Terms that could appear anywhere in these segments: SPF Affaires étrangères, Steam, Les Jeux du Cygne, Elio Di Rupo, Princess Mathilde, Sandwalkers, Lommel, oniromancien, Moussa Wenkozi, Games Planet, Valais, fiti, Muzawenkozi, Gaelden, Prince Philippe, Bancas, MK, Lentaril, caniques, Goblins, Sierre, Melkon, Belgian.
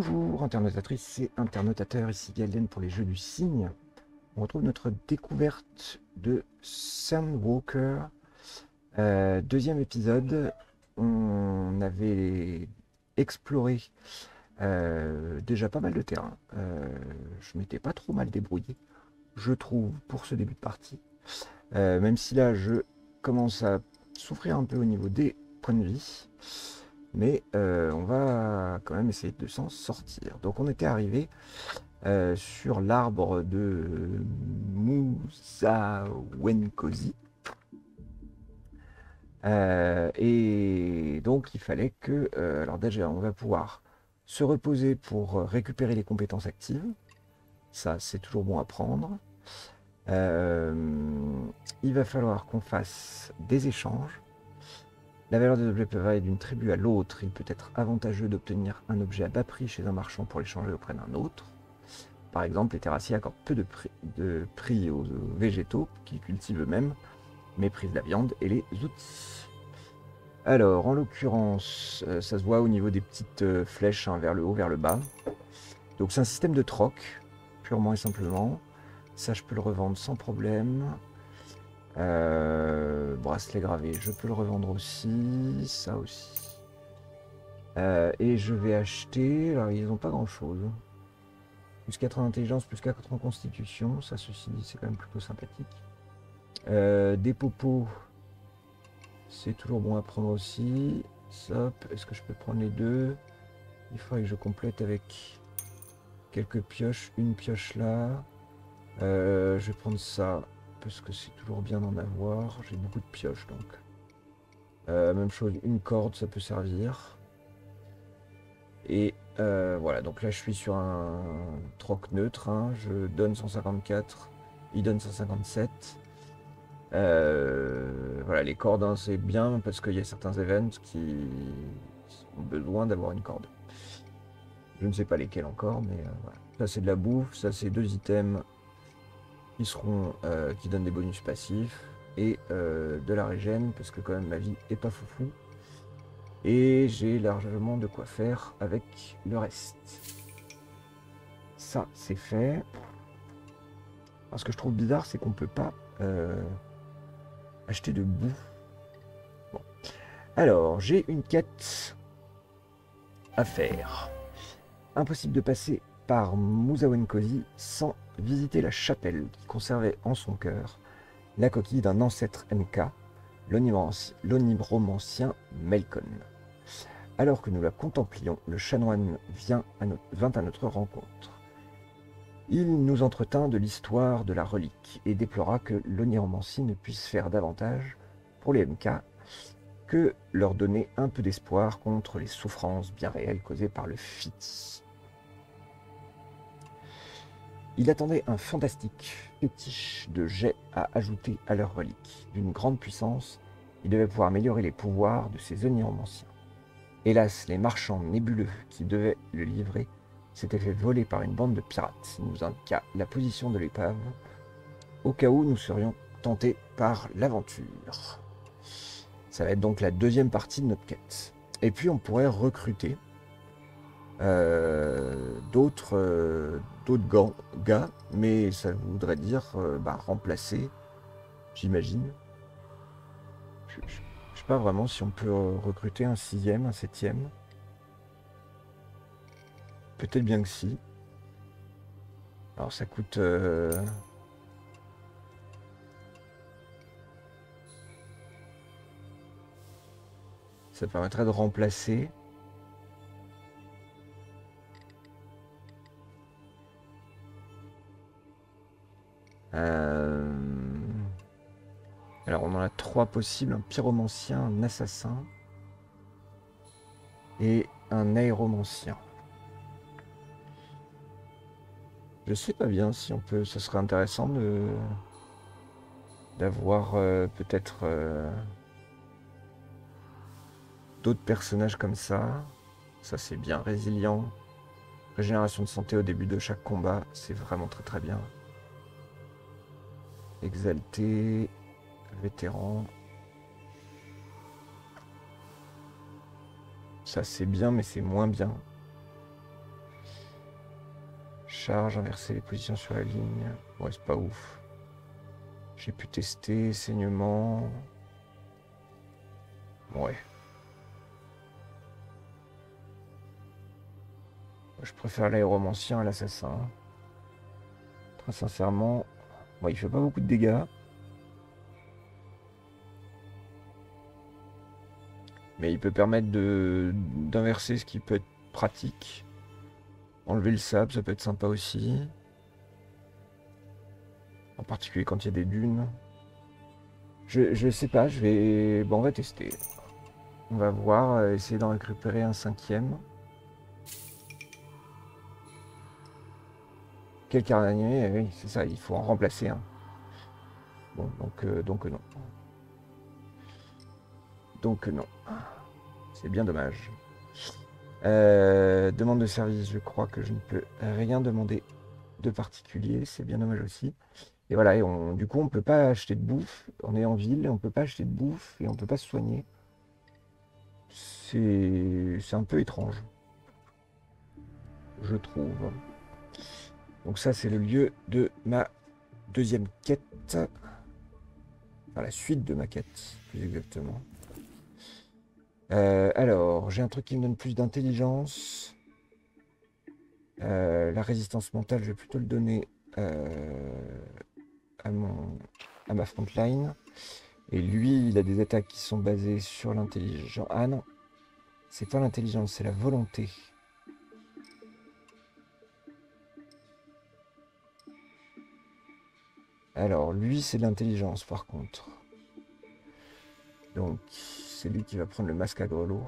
Bonjour internautatrices et internautateurs, ici Gaelden pour les Jeux du Cygne. On retrouve notre découverte de Sandwalkers, deuxième épisode. On avait exploré déjà pas mal de terrain. Je m'étais pas trop mal débrouillé, je trouve, pour ce début de partie. Même si là, je commence à souffrir un peu au niveau des points de vie. Mais on va quand même essayer de s'en sortir. Donc on était arrivé sur l'arbre de Moussa Wenkozi. Et donc il fallait que... alors déjà on va pouvoir se reposer pour récupérer les compétences actives. Ça c'est toujours bon à prendre. Il va falloir qu'on fasse des échanges. La valeur des objets peut varier d'une tribu à l'autre. Il peut être avantageux d'obtenir un objet à bas prix chez un marchand pour l'échanger auprès d'un autre. Par exemple, les terrassiers accordent peu de prix aux végétaux qu'ils cultivent eux-mêmes, méprisent la viande et les outils. Alors, en l'occurrence, ça se voit au niveau des petites flèches, hein, vers le haut, vers le bas. Donc c'est un système de troc, purement et simplement. Ça, je peux le revendre sans problème. Bracelet gravé, je peux le revendre aussi, ça aussi. Et je vais acheter, alors ils n'ont pas grand chose. Plus 4 en intelligence, plus 4 en constitution, ça ceci dit c'est quand même plutôt sympathique. Des popos, c'est toujours bon à prendre aussi. Hop, est-ce que je peux prendre les deux? Il faudrait que je complète avec quelques pioches, une pioche là. Je vais prendre ça. Parce que c'est toujours bien d'en avoir. J'ai beaucoup de pioches donc. Même chose, une corde ça peut servir. Et voilà, donc là je suis sur un troc neutre. Hein. Je donne 154, il donne 157. Voilà, les cordes hein, c'est bien parce qu'il y a certains events qui ont besoin d'avoir une corde. Je ne sais pas lesquels encore, mais voilà. Ça c'est de la bouffe, ça c'est deux items. Qui donnent des bonus passifs et de la régène parce que quand même ma vie est pas foufou et j'ai largement de quoi faire avec le reste. Ça c'est fait. Alors, ce que je trouve bizarre c'est qu'on peut pas acheter de bouffe. Bon. Alors j'ai une quête à faire. Impossible de passer par Muzawenkozi sans visiter la chapelle qui conservait en son cœur la coquille d'un ancêtre MK, l'onibromancien Melkon. Alors que nous la contemplions, le chanoine vint à notre rencontre. Il nous entretint de l'histoire de la relique et déplora que l'oniromancie ne puisse faire davantage pour les MK que leur donner un peu d'espoir contre les souffrances bien réelles causées par le fiti. Il attendait un fantastique fétiche de jet à ajouter à leur relique. D'une grande puissance, il devait pouvoir améliorer les pouvoirs de ces oniromanciens. Hélas, les marchands nébuleux qui devaient le livrer s'étaient fait voler par une bande de pirates. Il nous indiqua la position de l'épave, au cas où nous serions tentés par l'aventure. Ça va être donc la deuxième partie de notre quête. Et puis on pourrait recruter d'autres gars, mais ça voudrait dire remplacer, j'imagine. Je sais pas vraiment si on peut recruter un sixième, un septième. Peut-être bien que si. Alors ça coûte... Ça permettrait de remplacer... Alors on en a trois possibles, un pyromancien, un assassin et un aéromancien. Je sais pas bien si on peut, ça serait intéressant d'avoir peut-être d'autres personnages comme ça. Ça c'est bien, résilient, régénération de santé au début de chaque combat, c'est vraiment très très bien. Exalté, vétéran. Ça c'est bien mais c'est moins bien. charge, inverser les positions sur la ligne. Ouais, c'est pas ouf. J'ai pu tester, saignement. Ouais. Je préfère l'aéromancien à l'assassin. Très sincèrement, bon, il fait pas beaucoup de dégâts. Mais il peut permettre d'inverser, ce qui peut être pratique. Enlever le sable, ça peut être sympa aussi. En particulier quand il y a des dunes. Je sais pas, je vais... Bon, on va tester. On va voir, essayer d'en récupérer un cinquième. Quel carnet, oui, c'est ça, il faut en remplacer un. Bon, donc non. Donc non. C'est bien dommage. Demande de service, je crois que je ne peux rien demander de particulier, c'est bien dommage aussi. Et voilà, et du coup on peut pas acheter de bouffe, on est en ville, on peut pas acheter de bouffe et on peut pas se soigner. C'est un peu étrange, je trouve. Donc ça c'est le lieu de ma deuxième quête, enfin la suite de ma quête plus exactement. Alors, j'ai un truc qui me donne plus d'intelligence. La résistance mentale, je vais plutôt le donner à ma frontline. Et lui, il a des attaques qui sont basées sur l'intelligence. Ah non, c'est pas l'intelligence, c'est la volonté. Alors, lui, c'est de l'intelligence par contre. Donc, c'est lui qui va prendre le masque à grelot.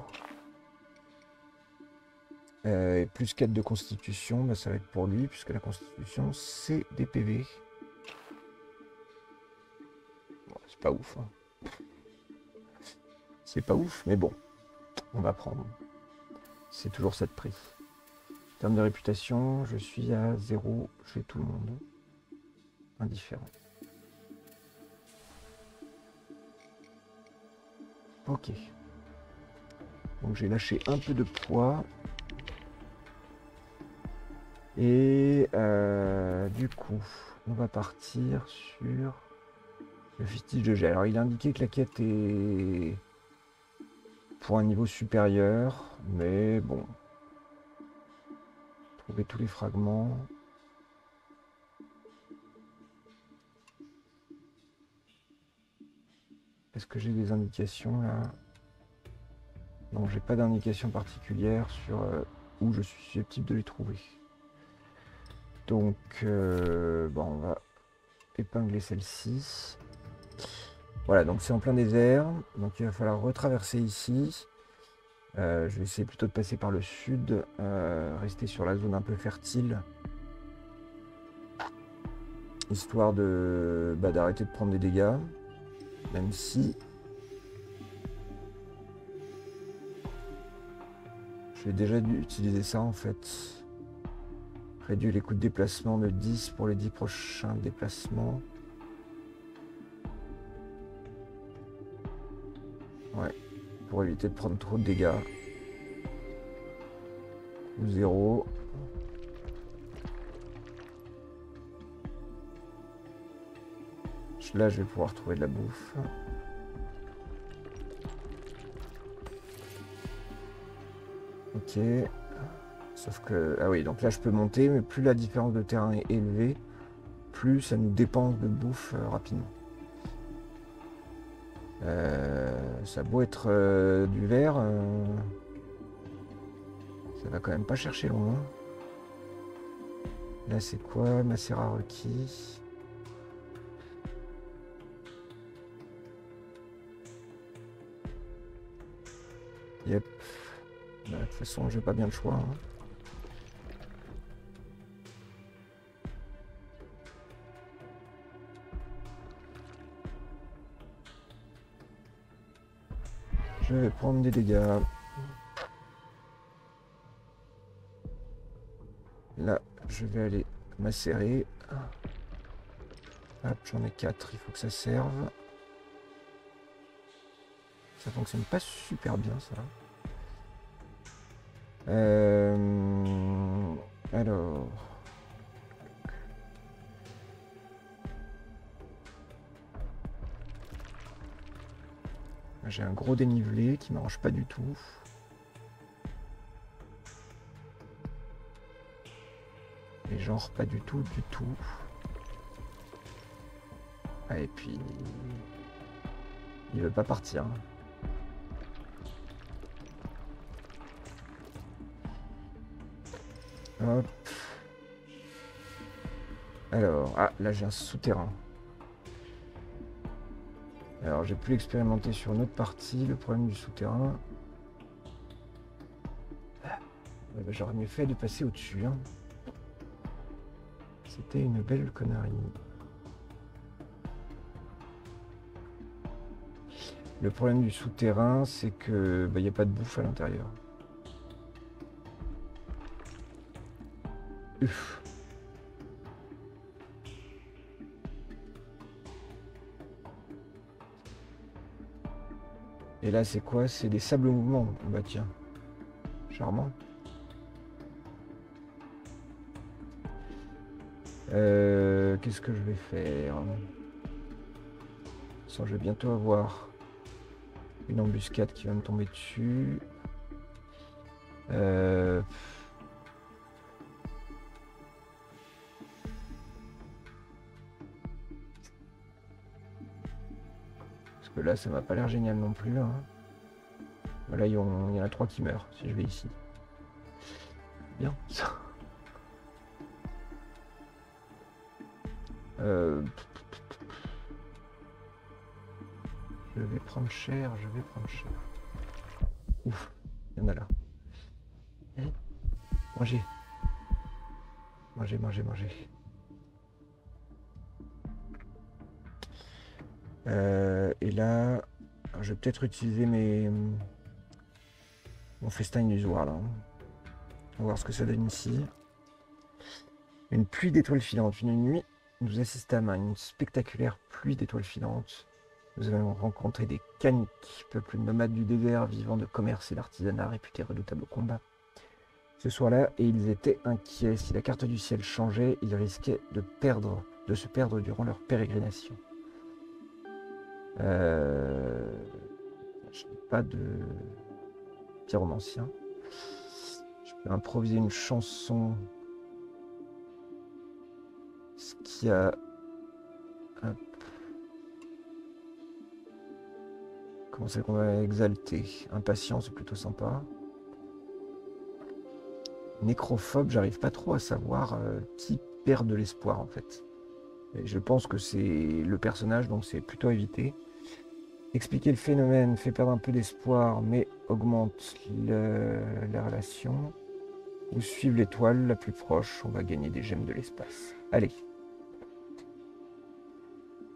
Et plus 4 de constitution, bah, ça va être pour lui, puisque la constitution, c'est des PV. Bon, c'est pas ouf. Hein. C'est pas ouf, mais bon, on va prendre. C'est toujours ça de prix. En termes de réputation, je suis à 0 chez tout le monde. Indifférent. Ok, donc j'ai lâché un peu de poids et du coup on va partir sur le vestige de gel. Alors il a indiqué que la quête est pour un niveau supérieur, mais bon, trouver tous les fragments. Est-ce que j'ai des indications là? Non, j'ai pas d'indication particulière sur où je suis susceptible de les trouver. Donc, bon, on va épingler celle-ci. Voilà, donc c'est en plein désert. Donc il va falloir retraverser ici. Je vais essayer plutôt de passer par le sud, rester sur la zone un peu fertile. Histoire de d'arrêter de prendre des dégâts. Même si j'ai déjà dû utiliser ça en fait. Réduire les coûts de déplacement de 10 pour les 10 prochains déplacements. Ouais, pour éviter de prendre trop de dégâts. Ou 0. Là, je vais pouvoir trouver de la bouffe. Ok. Sauf que... Ah oui, donc là, je peux monter, mais plus la différence de terrain est élevée, plus ça nous dépense de bouffe rapidement. Ça peut être du verre. Ça va quand même pas chercher loin. Là, c'est quoi? Macérat requis. Yep. De toute façon, j'ai pas bien le choix. Hein. Je vais prendre des dégâts. Là, je vais aller macérer. Hop, j'en ai 4, il faut que ça serve. Ça fonctionne pas super bien, ça. Alors, J'ai un gros dénivelé qui m'arrange pas du tout. Et genre pas du tout, du tout. Ah, et puis... il veut pas partir. Hop. Alors, ah, là j'ai un souterrain. Alors j'ai pu l'expérimenter sur une autre partie, le problème du souterrain. Ouais, bah, j'aurais mieux fait de passer au-dessus. Hein. C'était une belle connerie. Le problème du souterrain, c'est que bah, y a pas de bouffe à l'intérieur. Et là, c'est quoi? C'est des sables mouvements. Bah tiens, charmant. Qu'est-ce que je vais faire? Ça, je vais bientôt avoir une embuscade qui va me tomber dessus. Parce que là, ça m'a pas l'air génial non plus. Hein. Voilà, il y en a 3 qui meurent si je vais ici. Bien. Je vais prendre cher, je vais prendre cher. Ouf, il y en a là. Mangez. Mangez, mangez, mangez. Et là, je vais peut-être utiliser mon festin illusoire là. On va voir ce que ça donne ici. Une pluie d'étoiles filantes. Une nuit, nous assistâmes à une spectaculaire pluie d'étoiles filantes. Nous avons rencontré des caniques, peuple nomade du désert, vivant de commerce et d'artisanat, réputé redoutable au combat. Ce soir-là, et ils étaient inquiets. Si la carte du ciel changeait, ils risquaient de se perdre durant leur pérégrination. Je n'ai pas de pyromancien. Je peux improviser une chanson. Ce qui a... Hop. Comment c'est qu'on va exalter? Impatience, c'est plutôt sympa. Nécrophobe, j'arrive pas trop à savoir qui perd de l'espoir en fait. Et je pense que c'est le personnage, donc c'est plutôt évité. Expliquer le phénomène fait perdre un peu d'espoir, mais augmente la relation. Ou suivre l'étoile la plus proche, on va gagner des gemmes de l'espace. Allez.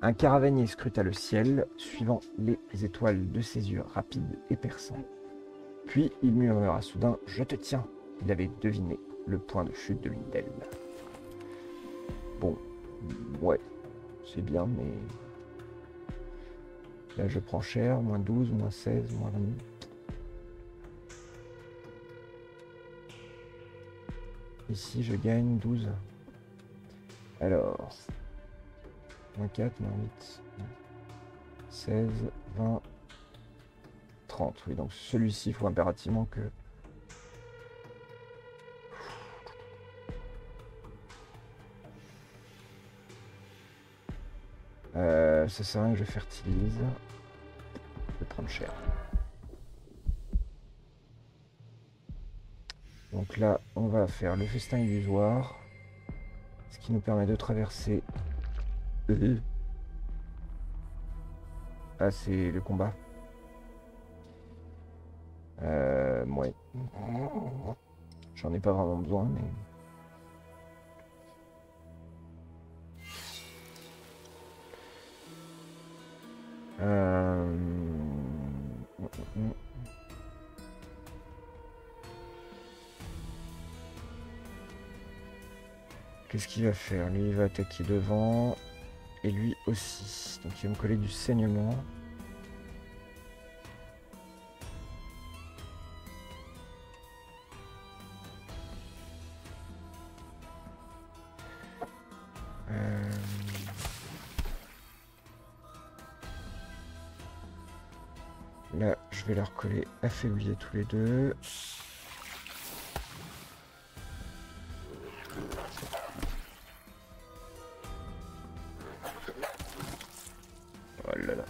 Un caravanier scruta le ciel, suivant les étoiles de ses yeux rapides et perçants. Puis il murmura soudain « Je te tiens !» Il avait deviné le point de chute de l'une d'elles. Bon, ouais, c'est bien, mais... Là, je prends cher, moins 12, moins 16, moins 20. Ici, je gagne 12. Alors... moins 4, moins 8, 16, 20, 30. Oui, donc celui-ci, il faut impérativement que... ça sert à rien que je fertilise. Je vais prendre cher. Donc là, on va faire le festin illusoire. Ce qui nous permet de traverser... Ah, c'est le combat. Ouais. J'en ai pas vraiment besoin, mais... Qu'est-ce qu'il va faire? Lui, il va attaquer devant... Et lui aussi, donc il va me coller du saignement. Là, je vais leur coller affaiblier tous les deux. Oh là là.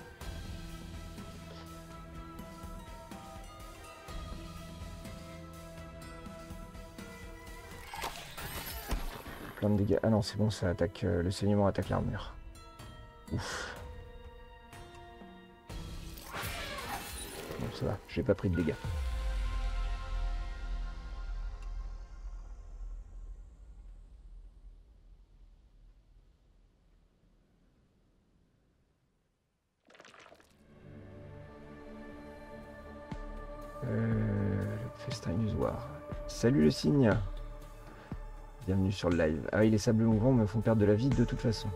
Plein de dégâts. Ah non, c'est bon, ça attaque. Le saignement attaque l'armure. Ouf. Bon, ça va, j'ai pas pris de dégâts. Le festin illusoire. Salut le cygne. Bienvenue sur le live. Ah oui, les sables mouvants me font perdre de la vie de toute façon.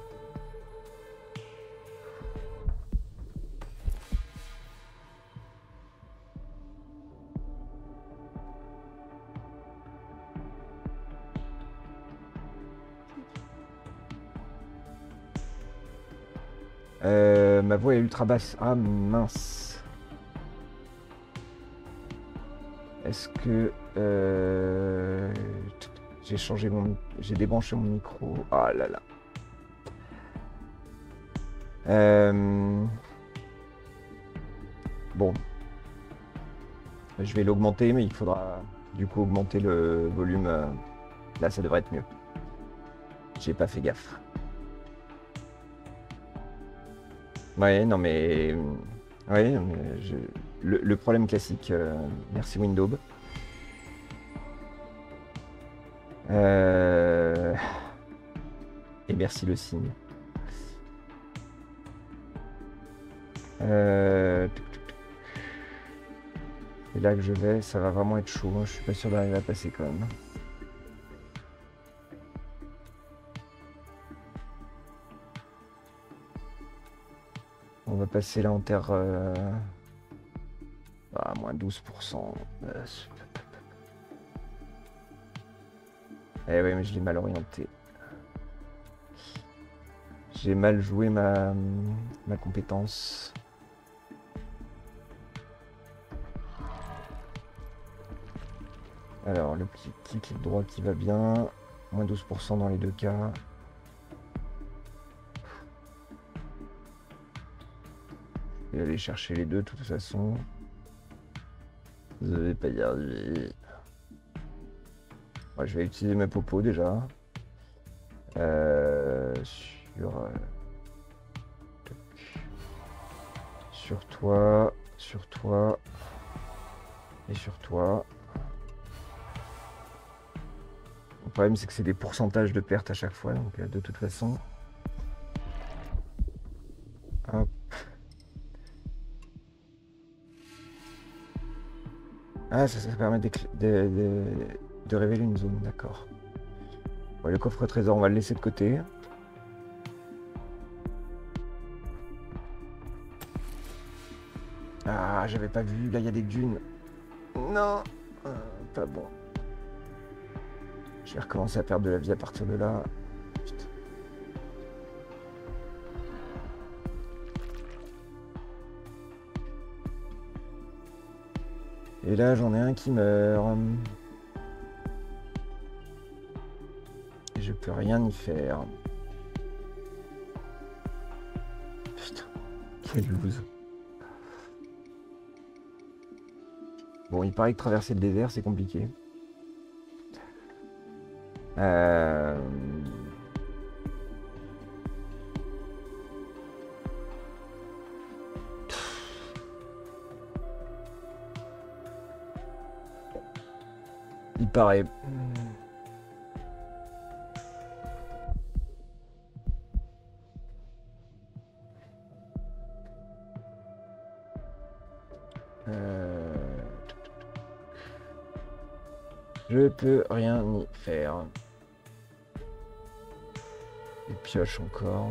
Ma voix est ultra basse. Ah mince. Est-ce que... J'ai changé mon... J'ai débranché mon micro. Ah là là. Bon. Je vais l'augmenter, mais il faudra du coup augmenter le volume. Là, ça devrait être mieux. J'ai pas fait gaffe. Ouais, non mais... Ouais, mais je... le problème classique. Merci Windows. Et merci le cygne. Et là que je vais, ça va vraiment être chaud. Je suis pas sûr d'arriver à passer quand même. On va passer là en terre à moins 12%. Eh oui, mais je l'ai mal orienté. J'ai mal joué ma compétence. Alors, le petit clic droit qui va bien. Moins 12% dans les deux cas. Je vais aller chercher les deux, de toute façon. Vous n'avez pas gardé. Je vais utiliser mes popos déjà. Sur toi, sur toi et sur toi. Le problème c'est que c'est des pourcentages de pertes à chaque fois, donc de toute façon. Hop. Ah ça permet de révéler une zone, d'accord. Ouais, le coffre trésor, on va le laisser de côté. Ah, j'avais pas vu, là il y a des dunes. Non, pas bon. Je vais recommencer à perdre de la vie à partir de là. Putain. Et là, j'en ai un qui meurt. Je peux rien y faire. Putain, quelle loose. Bon, il paraît que traverser le désert, c'est compliqué. Il paraît... Je peux rien y faire. Des pioches encore.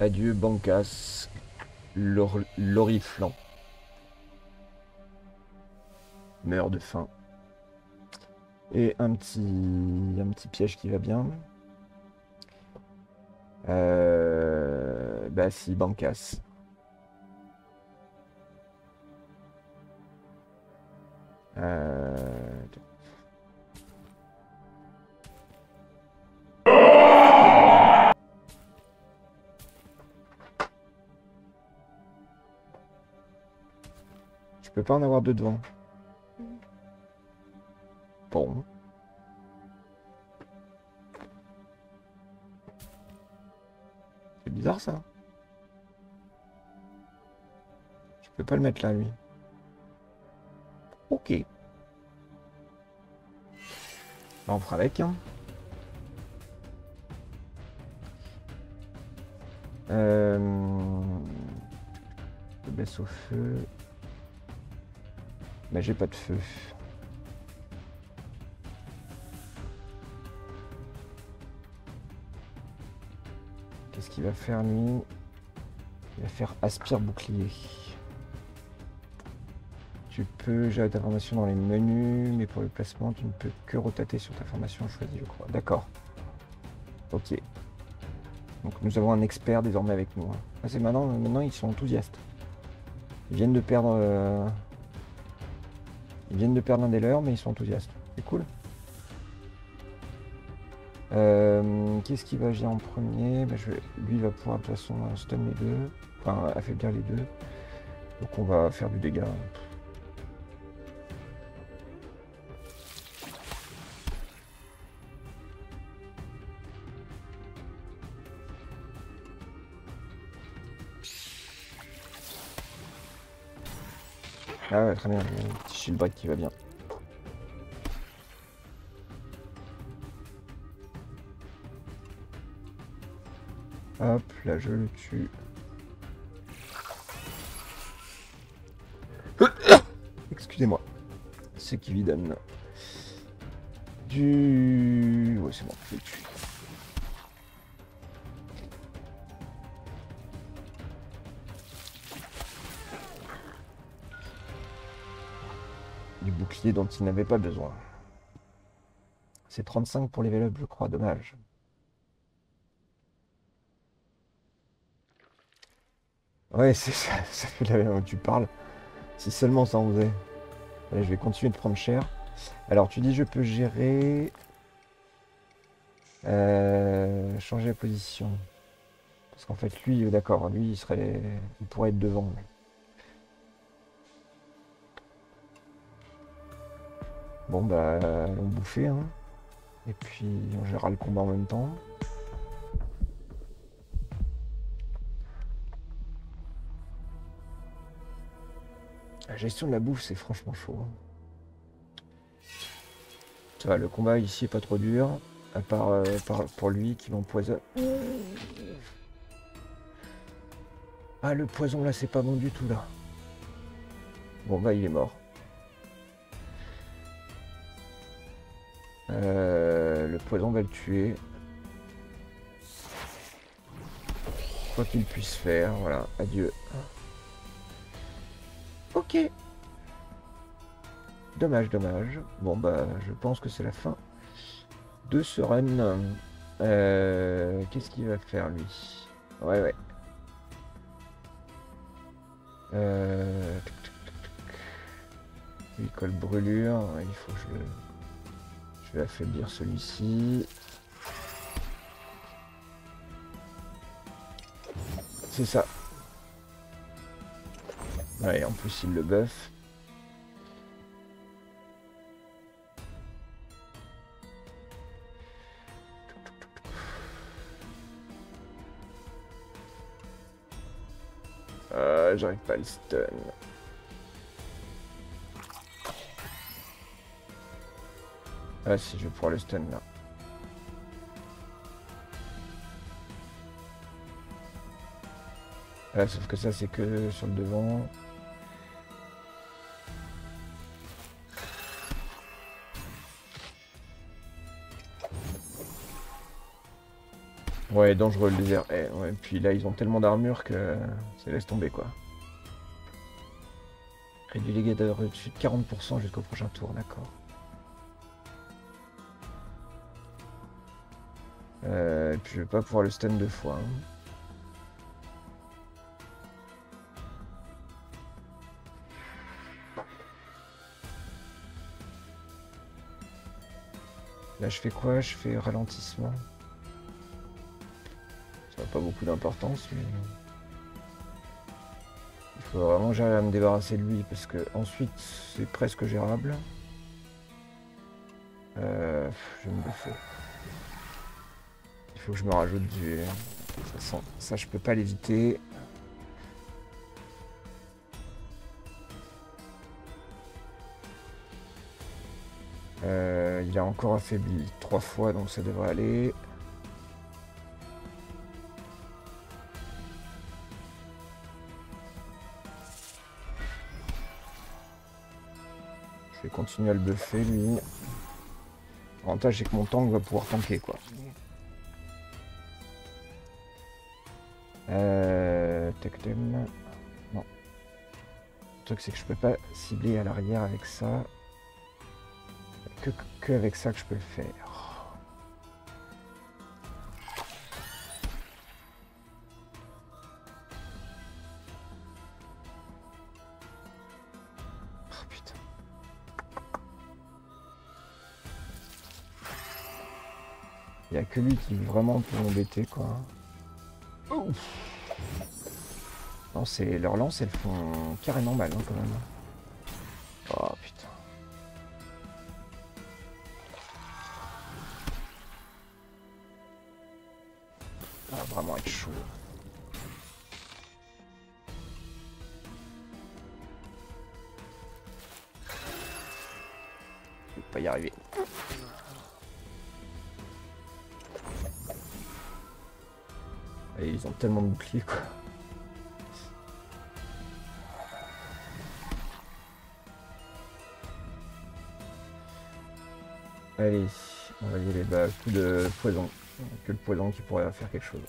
Adieu Bancas, l'oriflant. Meurt de faim. Et un petit piège qui va bien. bah si, bancasse. Je peux pas en avoir deux devant. Bon. C'est bizarre ça. Je peux pas le mettre là, lui. Ok. Bah, on fera avec, hein. Je baisse au feu. Mais j'ai pas de feu. Qu'est-ce qu'il va faire, lui? Il va faire aspire bouclier. Tu peux gérer ta formation dans les menus, mais pour le placement, tu ne peux que rotater sur ta formation choisie, je crois. D'accord. Ok. Donc nous avons un expert désormais avec nous. Ah, c'est maintenant ils sont enthousiastes. Ils viennent de perdre. Ils viennent de perdre l'un des leurs, mais ils sont enthousiastes. C'est cool. Qu'est-ce qui va agir en premier? Bah, lui va pouvoir de toute façon stun les deux. Enfin affaiblir les deux. Donc on va faire du dégât. Ah ouais, très bien, un petit shield break qui va bien. Hop, là je le tue. Excusez-moi. C'est qui lui donne du... Ouais, c'est bon, je le tue. Bouclier dont il n'avait pas besoin. C'est 35 pour les level up, je crois, dommage. Ouais, c'est ça, ça fait la même dont tu parles. Si seulement ça en faisait. Allez, je vais continuer de prendre cher. Alors, tu dis je peux gérer... changer la position. Parce qu'en fait, lui, d'accord, lui, il serait... Il pourrait être devant. Bon bah allons bouffer hein. Et puis on gérera le combat en même temps. La gestion de la bouffe c'est franchement chaud. Ça va, le combat ici est pas trop dur, à part, pour lui qui l'empoisonne. Ah le poison là c'est pas bon du tout là. Bon bah il est mort. Le poison va le tuer. Quoi qu'il puisse faire, voilà, adieu. Ok. Dommage, dommage. Bon bah je pense que c'est la fin de ce run. Qu'est-ce qu'il va faire lui? Ouais ouais. Lui colle brûlure, il faut que je le... Je vais affaiblir celui-ci. C'est ça. Ouais, en plus il le buffe. J'arrive pas à le stun. Ah si, je vais pouvoir le stun là. Ah, sauf que ça c'est que sur le devant. Ouais, dangereux le désert. Et ouais, puis là ils ont tellement d'armure que ça laisse tomber quoi. Réduit les dégâts de reçu de 40% jusqu'au prochain tour, d'accord. Et puis je vais pas pouvoir le stun deux fois. Hein. Là je fais quoi? Je fais ralentissement. Ça n'a pas beaucoup d'importance, mais il faut vraiment que j'arrive à me débarrasser de lui parce que ensuite c'est presque gérable. Je vais me buffer. Il faut que je me rajoute du... Ça je peux pas l'éviter. Il a encore affaibli 3 fois, donc ça devrait aller. Je vais continuer à le buffer, lui. L'avantage, c'est que mon tank va pouvoir tanker, quoi. Tectem. Non. Le truc, c'est que je peux pas cibler à l'arrière avec ça. Que avec ça que je peux le faire. Oh putain. Il n'y a que lui qui vraiment peut m'embêter quoi. Ouf. Non, c'est leur lance, elles font carrément mal hein, quand même. Oh putain. Vraiment être chaud. Je vais pas y arriver. Et ils ont tellement de boucliers quoi. Allez, on va y aller bah coup de poison. Que le poison qui pourrait faire quelque chose.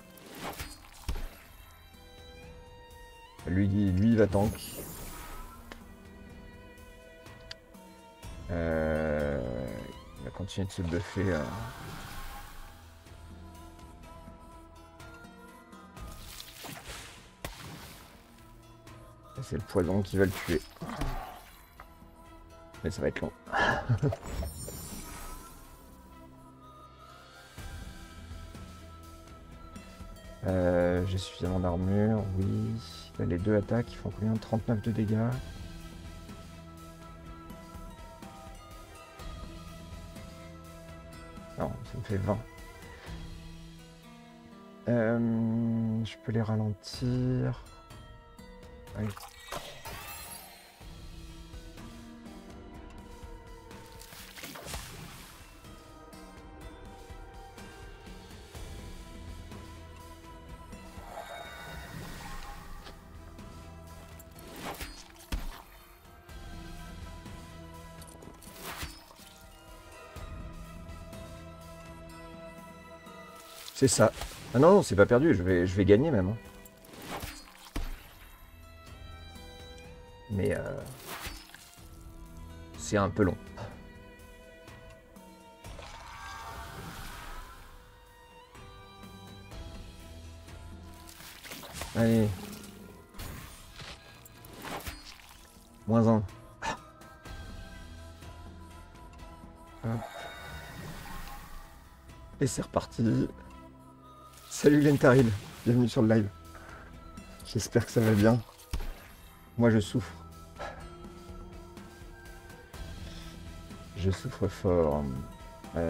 Lui il va tank. Il va continuer de se buffer. C'est le poison qui va le tuer. Mais ça va être long. J'ai suffisamment d'armure, oui. Là, les deux attaques, ils font combien? 39 de dégâts. Non, ça me fait 20. Je peux les ralentir. Oui. C'est ça. Ah non, non, c'est pas perdu, je vais gagner même. Mais c'est un peu long. Allez. Moins un. Hop. Et c'est reparti. Salut Lentaril, bienvenue sur le live. J'espère que ça va bien. Moi je souffre. Je souffre fort. Il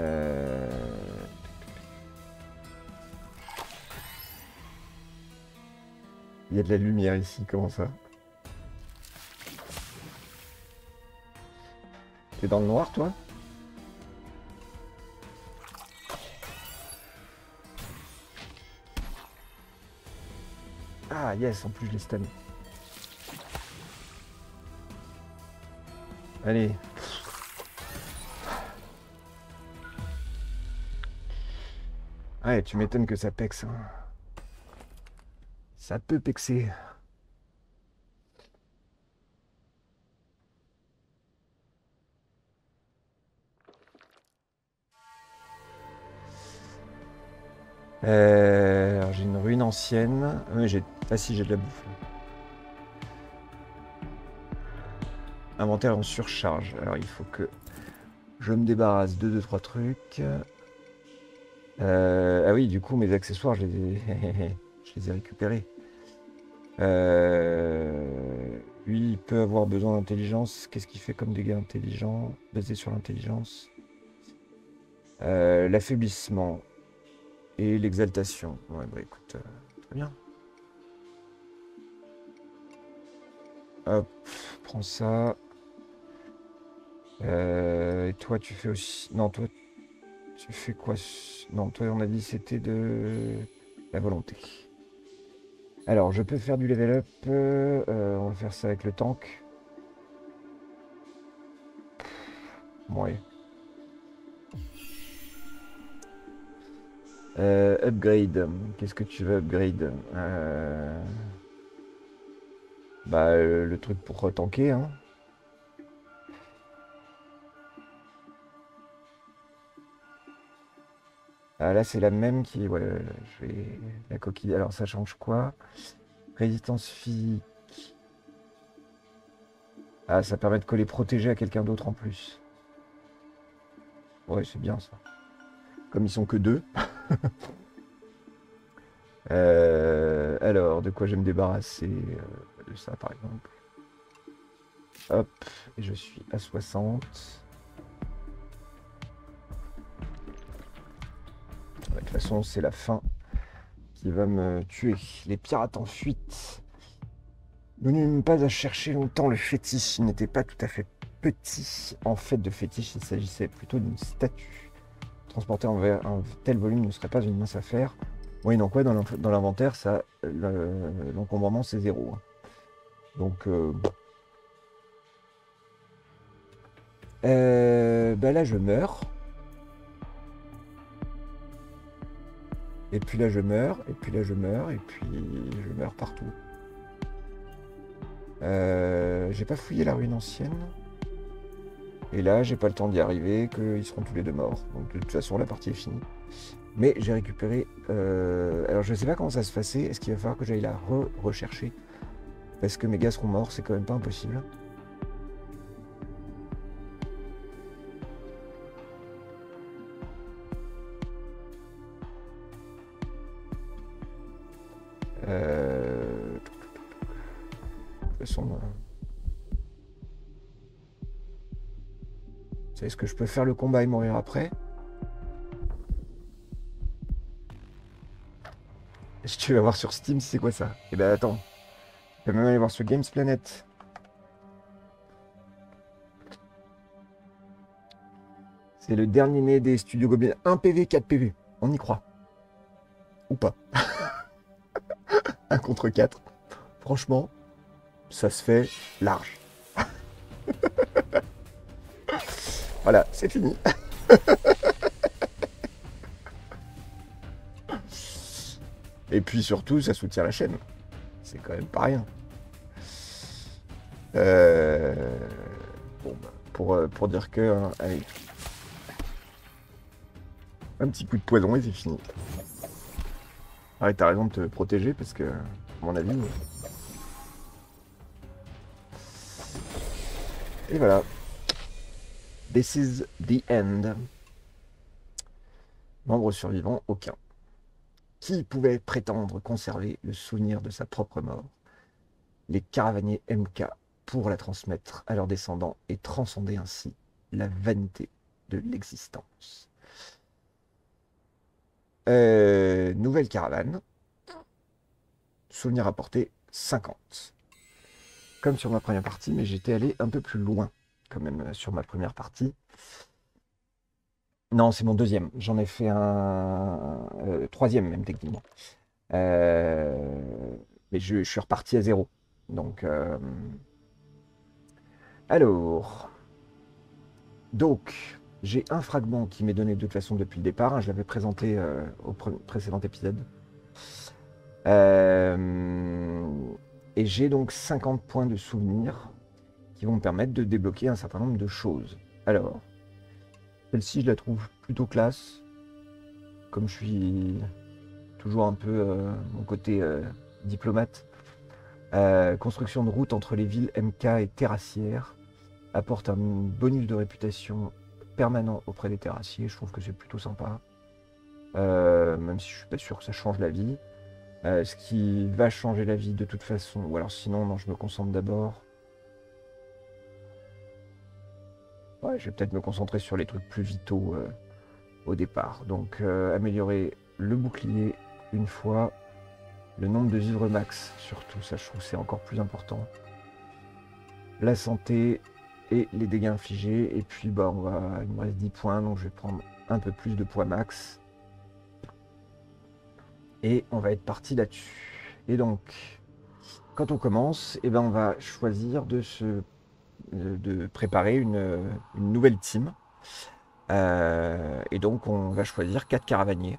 y a de la lumière ici, comment ça? T'es dans le noir toi? Ah yes, en plus je l'ai stamé. Allez. Ouais, tu m'étonnes que ça pexe. Hein. Ça peut pexer. Alors j'ai une ruine ancienne. Ah si, j'ai de la bouffe. Inventaire en surcharge. Alors il faut que Je me débarrasse de 2-3 trucs. Ah oui, du coup, mes accessoires, je les ai récupérés. Lui, il peut avoir besoin d'intelligence. Qu'est-ce qu'il fait comme dégâts intelligents basé sur l'intelligence? L'affaiblissement et l'exaltation. Ouais, bah écoute, très bien. Hop, prends ça. Et toi, tu fais aussi... Non, toi, tu fais quoi? Non, toi, on a dit c'était de la volonté. Alors, je peux faire du level up. On va faire ça avec le tank. Ouais. Upgrade. Qu'est-ce que tu veux upgrade? Bah, le truc pour tanker, hein. Ah, là, c'est la même qui... Ouais, je vais... La coquille... Alors, ça change quoi? Résistance physique. Ah, ça permet de coller protégé à quelqu'un d'autre en plus. Ouais, c'est bien, ça. Comme ils sont que deux. Alors, de quoi je vais me débarrasser de ça, par exemple. Hop, et je suis à 60. De toute façon, c'est la fin qui va me tuer. Les pirates en fuite. Nous n'eûmes pas à chercher longtemps le fétiche. Il n'était pas tout à fait petit. En fait, de fétiche, il s'agissait plutôt d'une statue. Transporter un tel volume ne serait pas une mince affaire. Oui, donc ouais, dans l'inventaire, ça, l'encombrement, c'est 0. Donc, bah là, je meurs. Et puis là je meurs, et puis là je meurs, et puis je meurs partout. J'ai pas fouillé la ruine ancienne. Et là j'ai pas le temps d'y arriver, qu'ils seront tous les deux morts. Donc de toute façon la partie est finie. Mais j'ai récupéré... Alors je sais pas comment ça se passait, est-ce qu'il va falloir que j'aille la rechercher? Parce que mes gars seront morts, c'est quand même pas impossible. De toute façon, vous savez ce que je peux faire le combat et mourir après. Si tu vas voir sur Steam, c'est quoi ça? Eh ben attends, je vais même aller voir sur Games Planet. C'est le dernier né des studios Goblins. 1 PV, 4 PV, on y croit. Ou pas. 1 contre 4. Franchement, ça se fait large. Voilà, c'est fini. Et puis surtout, ça soutient la chaîne. C'est quand même pas rien. Bon, bah, pour dire que... Hein, allez. Un petit coup de poison et c'est fini. Ah, t'as raison de te protéger parce que, à mon avis... Et voilà. This is the end. Membre survivant, aucun. Qui pouvait prétendre conserver le souvenir de sa propre mort? Les caravaniers MK pour la transmettre à leurs descendants et transcender ainsi la vanité de l'existence. Nouvelle caravane. Souvenir apporté 50. Comme sur ma première partie, mais j'étais allé un peu plus loin quand même sur ma première partie. Non, c'est mon deuxième. J'en ai fait un troisième même techniquement. Mais je suis reparti à 0. Donc, alors, j'ai un fragment qui m'est donné de toute façon depuis le départ. Hein, je l'avais présenté au précédent épisode. Et j'ai donc 50 points de souvenirs qui vont me permettre de débloquer un certain nombre de choses. Alors, celle-ci, je la trouve plutôt classe. Comme je suis toujours un peu mon côté diplomate. Construction de route entre les villes MK et Terrassière. Apporte un bonus de réputation permanent auprès des terrassiers. Je trouve que c'est plutôt sympa. Même si je suis pas sûr que ça change la vie. Ce qui va changer la vie de toute façon. Ou alors sinon, non, je me concentre d'abord. Ouais, je vais peut-être me concentrer sur les trucs plus vitaux au départ. Donc améliorer le bouclier une fois. Le nombre de vivres max, surtout, ça je trouve c'est encore plus important. La santé et les dégâts infligés. Et puis bah on va. Il me reste 10 points, donc je vais prendre un peu plus de poids max. Et on va être parti là-dessus. Et donc, quand on commence, eh ben on va choisir de préparer une nouvelle team. Et donc on va choisir 4 caravaniers.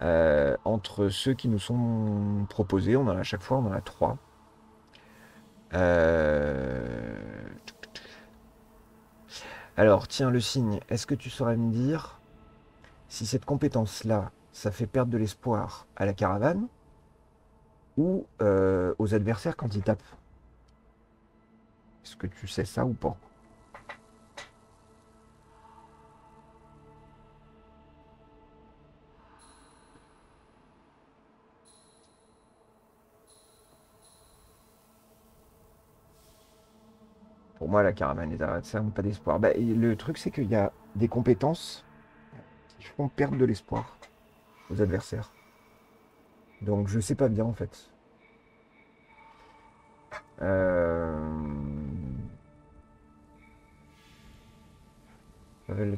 Entre ceux qui nous sont proposés, on en a à chaque fois, on en a 3. Alors, tiens, le cygne, est-ce que tu saurais me dire si cette compétence-là, ça fait perdre de l'espoir à la caravane ou aux adversaires quand ils tapent? Est-ce que tu sais ça ou pas? Pour moi, la caravane est à ça, pas d'espoir. Bah, le truc, c'est qu'il y a des compétences qui font perdre de l'espoir aux adversaires. Donc, je sais pas bien, en fait. Je vais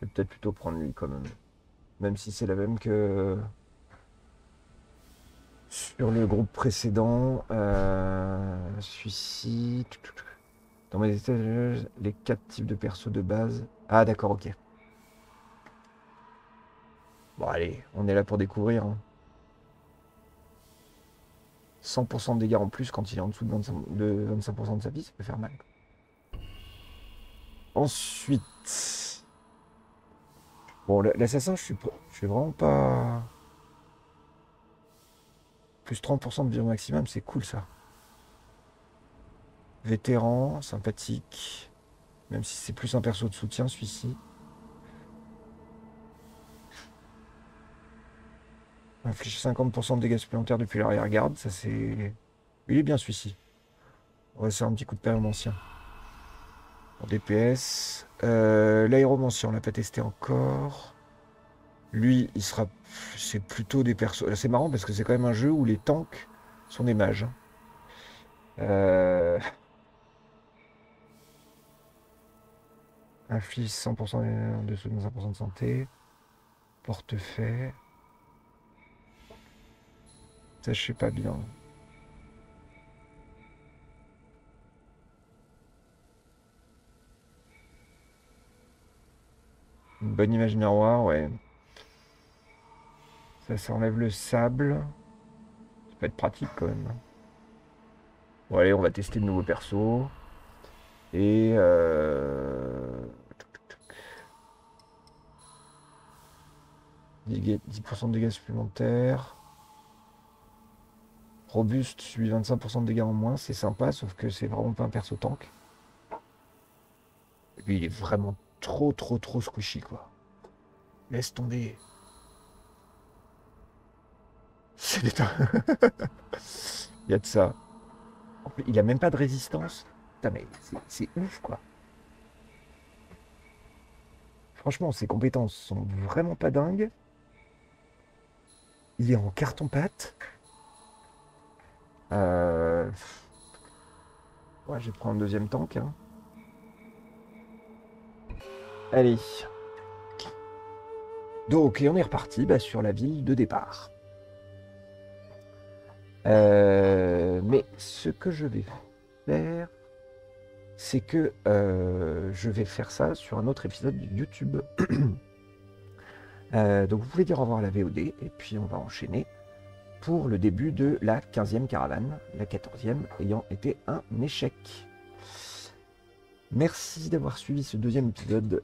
peut-être plutôt prendre lui, quand même. Même si c'est la même que... Sur le groupe précédent, celui-ci, dans mes étages, les 4 types de persos de base. Ah d'accord, ok. Bon allez, on est là pour découvrir. Hein. 100% de dégâts en plus quand il est en dessous de 25% de sa vie, ça peut faire mal. Ensuite... Bon, l'assassin, je suis vraiment pas... Plus 30% de vivre maximum, c'est cool ça. Vétéran, sympathique. Même si c'est plus un perso de soutien, celui-ci. Inflige 50% de dégâts supplémentaires depuis l'arrière-garde. Ça c'est... Il est bien celui-ci. On va faire un petit coup de pyromancien. En DPS. L'aéromancien, on l'a pas testé encore. Lui, il sera. C'est plutôt des persos. C'est marrant parce que c'est quand même un jeu où les tanks sont des mages. Inflige 100% en dessous de 25% de santé. Portefeuille. Ça, je sais pas bien. Une bonne image miroir, ouais. Ça, ça enlève le sable. Ça peut être pratique quand même. Bon, allez, on va tester de nouveaux persos. Et... Dégâts, 10% de dégâts supplémentaires. Robuste, subit 25% de dégâts en moins. C'est sympa, sauf que c'est vraiment pas un perso tank. Et puis, il est vraiment trop squishy, quoi. Laisse tomber. C'est des temps. Il y a de ça. En plus, il a même pas de résistance. Putain, mais c'est ouf, quoi. Franchement, ses compétences sont vraiment pas dingues. Il est en carton-pâte. Ouais, je vais prendre un deuxième tank. Hein. Allez. Donc, et on est reparti sur la ville de départ. Mais ce que je vais faire, c'est que je vais faire ça sur un autre épisode YouTube. Donc vous pouvez dire au revoir à la VOD, et puis on va enchaîner pour le début de la 15e caravane, la 14e ayant été un échec. Merci d'avoir suivi ce deuxième épisode.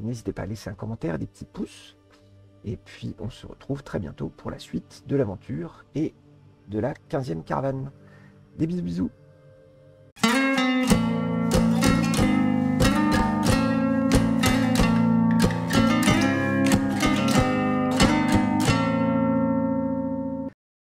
N'hésitez pas à laisser un commentaire, des petits pouces, et puis on se retrouve très bientôt pour la suite de l'aventure et de la 15e caravane. Des bisous.